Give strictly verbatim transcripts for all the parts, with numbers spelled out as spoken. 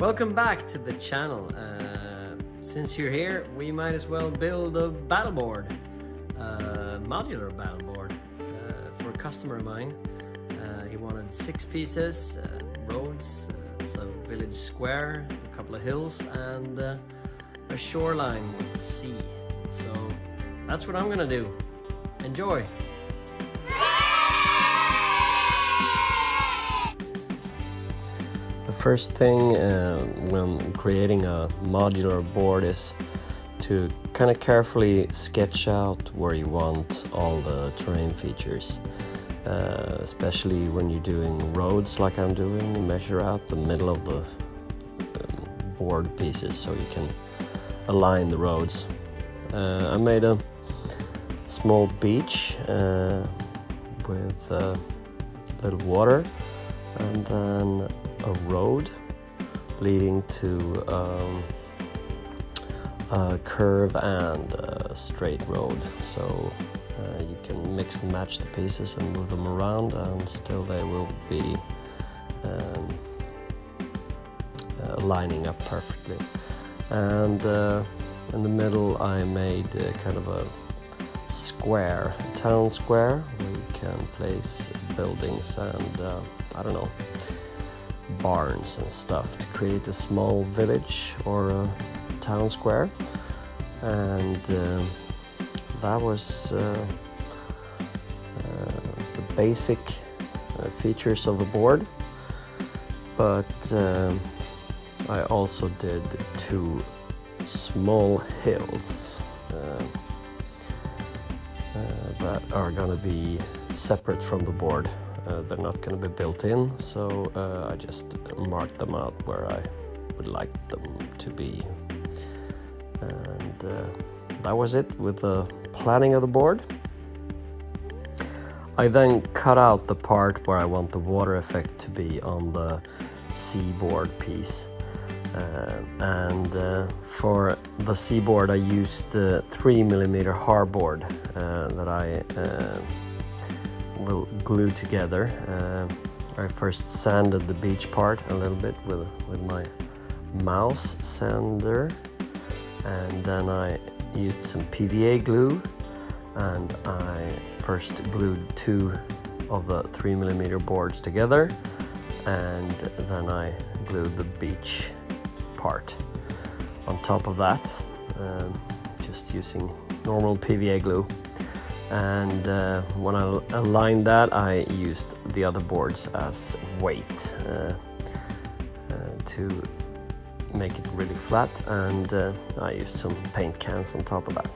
Welcome back to the channel. Uh, since you're here, we might as well build a battle board, uh, modular battle board, uh, for a customer of mine. Uh, he wanted six pieces, uh, roads, uh, so village square, a couple of hills, and uh, a shoreline with sea. So that's what I'm gonna do. Enjoy. The first thing uh, when creating a modular board is to kind of carefully sketch out where you want all the terrain features. Uh, especially when you're doing roads like I'm doing, measure out the middle of the um, board pieces so you can align the roads. Uh, I made a small beach uh, with uh, a little water, and then a road leading to um, a curve and a straight road, so uh, you can mix and match the pieces and move them around, and still they will be um, uh, lining up perfectly. And uh, in the middle I made uh, kind of a square, a town square, where you can place buildings and uh, I don't know, barns and stuff to create a small village or a town square. And uh, that was uh, uh, the basic uh, features of the board, but uh, I also did two small hills uh, uh, that are gonna be separate from the board. Uh, they're not going to be built in, so uh, I just marked them out where I would like them to be. And uh, that was it with the planning of the board. I then cut out the part where I want the water effect to be on the seaboard piece. Uh, and uh, for the seaboard I used the three millimeter hardboard uh, that I uh, will glue together. Uh, I first sanded the beach part a little bit with, with my mouse sander, and then I used some P V A glue, and I first glued two of the three millimeter boards together, and then I glued the beach part on top of that, uh, just using normal P V A glue. And uh, when I aligned that, I used the other boards as weight uh, uh, to make it really flat, and uh, I used some paint cans on top of that.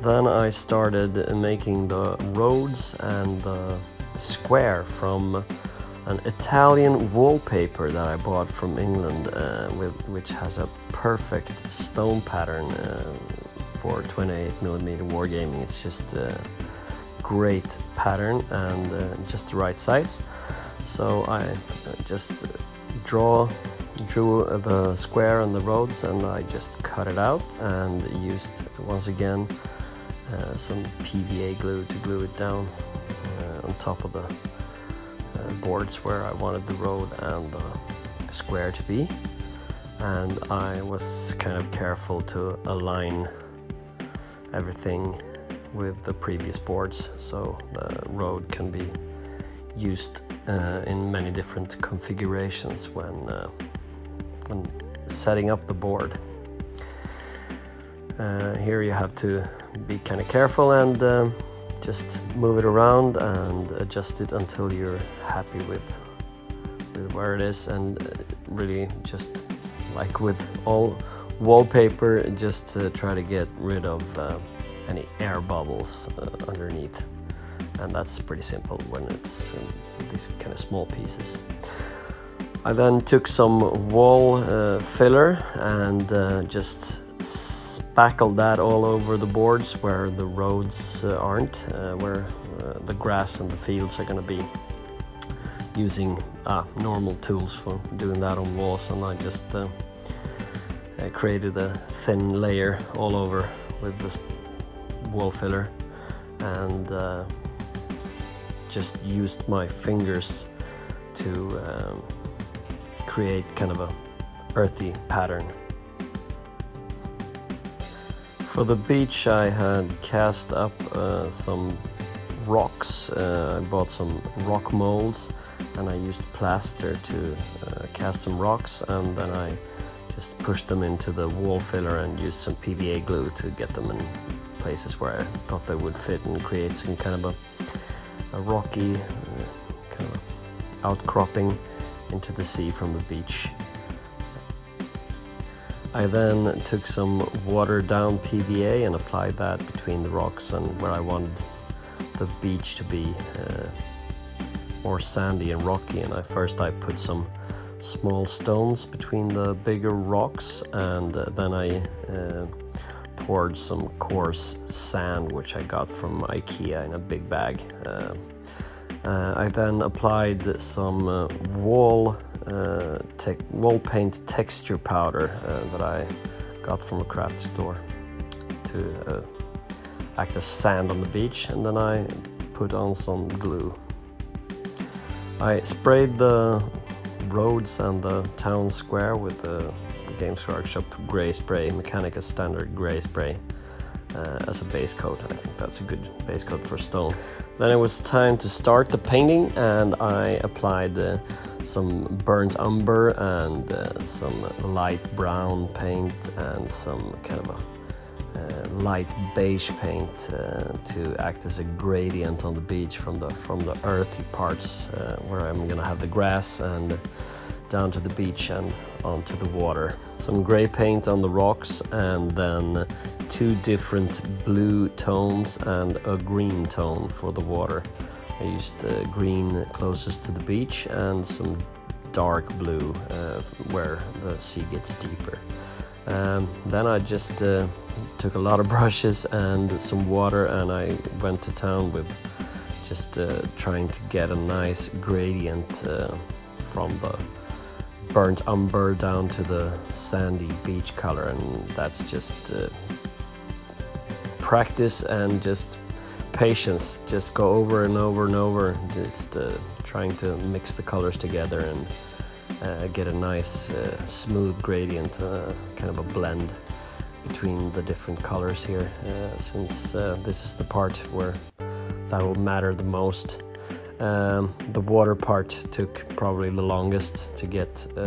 Then I started making the roads and the square from an Italian wallpaper that I bought from England, uh, with, which has a perfect stone pattern uh, for twenty-eight millimeter wargaming. It's just a great pattern and uh, just the right size. So I just draw, drew the square and the roads, and I just cut it out and used once again uh, some P V A glue to glue it down uh, on top of the boards where I wanted the road and the square to be. And I was kind of careful to align everything with the previous boards, so the road can be used uh, in many different configurations when, uh, when setting up the board. Uh, here you have to be kind of careful and uh, just move it around and adjust it until you're happy with, with where it is. And really, just like with all wallpaper, just uh, try to get rid of uh, any air bubbles uh, underneath. And that's pretty simple when it's these kind of small pieces. I then took some wall uh, filler and uh, just spackled that all over the boards where the roads uh, aren't, uh, where uh, the grass and the fields are going to be, using uh, normal tools for doing that on walls. And I just uh, I created a thin layer all over with this wall filler, and uh, just used my fingers to um, create kind of a earthy pattern. For the beach I had cast up uh, some rocks. uh, I bought some rock molds and I used plaster to uh, cast some rocks, and then I just pushed them into the wall filler and used some P V A glue to get them in places where I thought they would fit and create some kind of a, a rocky uh, kind of outcropping into the sea from the beach. I then took some watered down P V A and applied that between the rocks and where I wanted the beach to be uh, more sandy and rocky. And I first I put some small stones between the bigger rocks, and uh, then I uh, poured some coarse sand, which I got from IKEA in a big bag. Uh, uh, I then applied some uh, wall Uh, tech, wall paint texture powder uh, that I got from a craft store to uh, act as sand on the beach, and then I put on some glue. I sprayed the roads and the town square with the Games Workshop grey spray, Mechanica standard grey spray, Uh, as a base coat. I think that's a good base coat for stone. Then it was time to start the painting, and I applied uh, some burnt umber and uh, some light brown paint and some kind of a uh, light beige paint uh, to act as a gradient on the beach from the from the earthy parts uh, where I'm gonna have the grass and down to the beach and onto the water. Some gray paint on the rocks, and then two different blue tones and a green tone for the water. I used uh, green closest to the beach and some dark blue uh, where the sea gets deeper. Um, then I just uh, took a lot of brushes and some water, and I went to town with just uh, trying to get a nice gradient uh, from the burnt umber down to the sandy beach color. And that's just uh, practice and just patience, just go over and over and over, just uh, trying to mix the colors together and uh, get a nice uh, smooth gradient, uh, kind of a blend between the different colors here, uh, since uh, this is the part where that will matter the most. Um, the water part took probably the longest to get uh,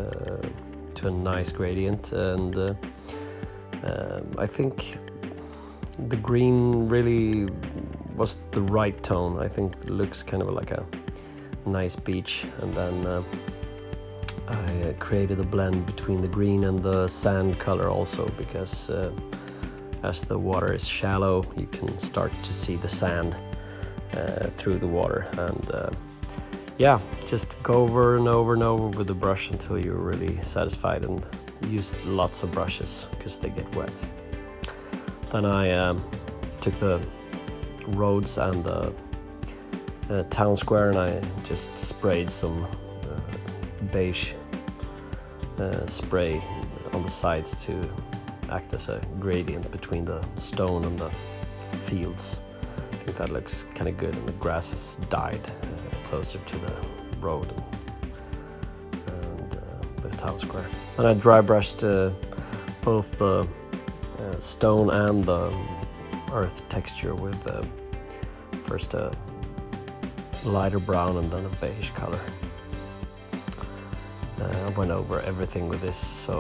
to a nice gradient, and uh, uh, I think the green really was the right tone. I think it looks kind of like a nice beach, and then uh, I created a blend between the green and the sand color also, because uh, as the water is shallow you can start to see the sand Uh, through the water. And uh, yeah, just go over and over and over with the brush until you're really satisfied, and use lots of brushes because they get wet. Then I uh, took the roads and the uh, town square, and I just sprayed some uh, beige uh, spray on the sides to act as a gradient between the stone and the fields. I think that looks kind of good, and the grass is dyed uh, closer to the road and, and uh, the town square. Then I dry brushed uh, both the uh, stone and the earth texture with uh, first a lighter brown and then a beige color. Uh, I went over everything with this, so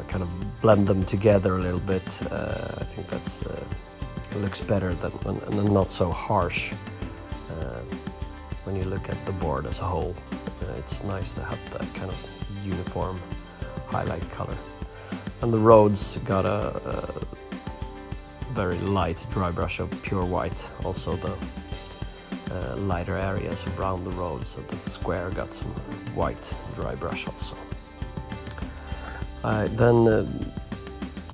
I kind of blend them together a little bit. Uh, I think that's uh, looks better than and not so harsh uh, when you look at the board as a whole. Uh, it's nice to have that kind of uniform highlight color. And the roads got a, a very light dry brush of pure white. Also the uh, lighter areas around the road, so the square got some white dry brush also. I then uh,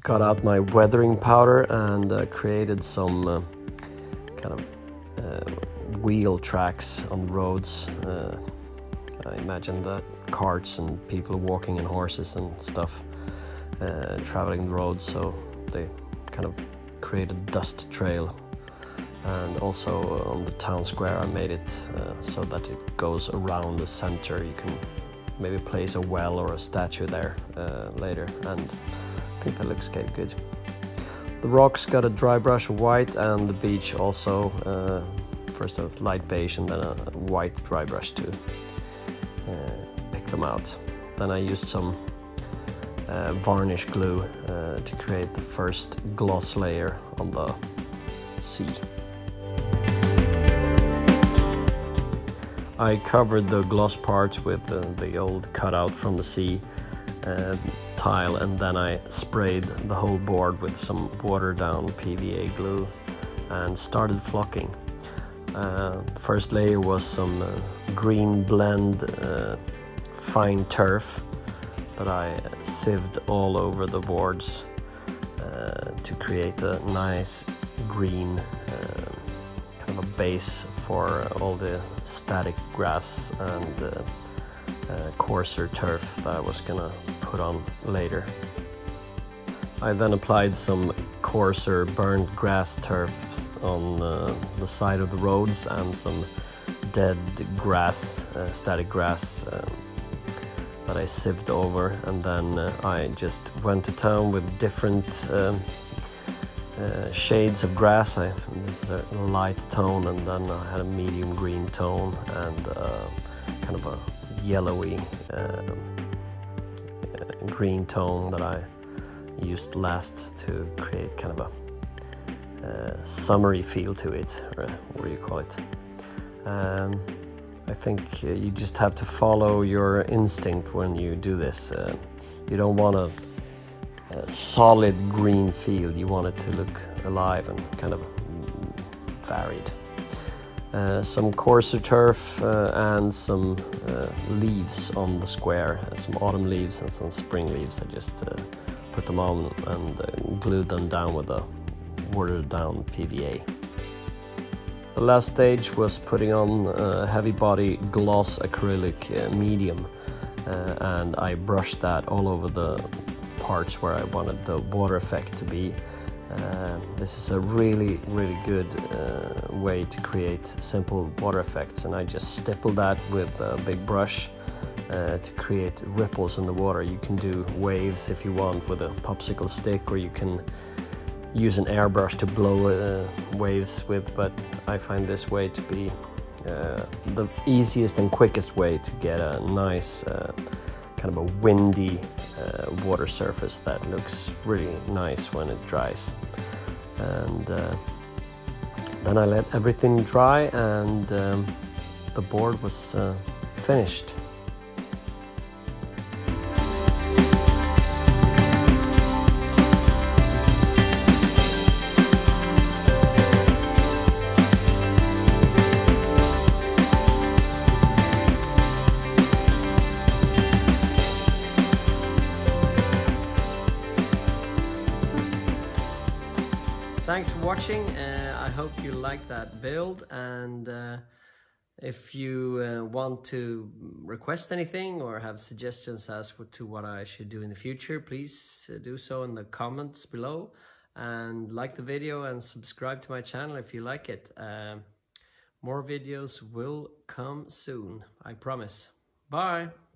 got out my weathering powder and uh, created some uh, kind of uh, wheel tracks on the roads. Uh, I imagine that carts and people walking and horses and stuff uh, traveling the roads, so they kind of created dust trail and also on the town square I made it uh, so that it goes around the center. You can maybe place a well or a statue there uh, later, and I think that looks quite good. The rocks got a dry brush of white, and the beach also uh, first a light beige and then a white dry brush to uh, pick them out. Then I used some uh, varnish glue uh, to create the first gloss layer on the sea. I covered the gloss part with the, the old cutout from the sea uh, tile, and then I sprayed the whole board with some watered down P V A glue and started flocking. Uh, the first layer was some uh, green blend uh, fine turf that I sieved all over the boards uh, to create a nice green uh, kind of a base for all the static grass and uh, uh, coarser turf that I was gonna put on later. I then applied some coarser burnt grass turfs on uh, the side of the roads and some dead grass, uh, static grass um, that I sieved over, and then uh, I just went to town with different um, Uh, shades of grass. I, this is a light tone, and then I had a medium green tone and uh, kind of a yellowy uh, green tone that I used last to create kind of a uh, summery feel to it, or what do you call it. Um, I think you just have to follow your instinct when you do this. Uh, you don't want to A solid green field, you want it to look alive and kind of varied. Uh, some coarser turf uh, and some uh, leaves on the square, uh, some autumn leaves and some spring leaves. I just uh, put them on and uh, glued them down with a watered down P V A. The last stage was putting on a heavy body gloss acrylic uh, medium, uh, and I brushed that all over the parts where I wanted the water effect to be. Uh, this is a really, really good uh, way to create simple water effects, and I just stippled that with a big brush uh, to create ripples in the water. You can do waves if you want with a popsicle stick, or you can use an airbrush to blow uh, waves with, but I find this way to be uh, the easiest and quickest way to get a nice uh, kind of a windy uh, water surface that looks really nice when it dries. And uh, then I let everything dry, and um, the board was uh, finished. Thanks for watching. uh, I hope you like that build, and uh, if you uh, want to request anything or have suggestions as to what I should do in the future, please do so in the comments below, and like the video and subscribe to my channel if you like it. Uh, more videos will come soon, I promise. Bye!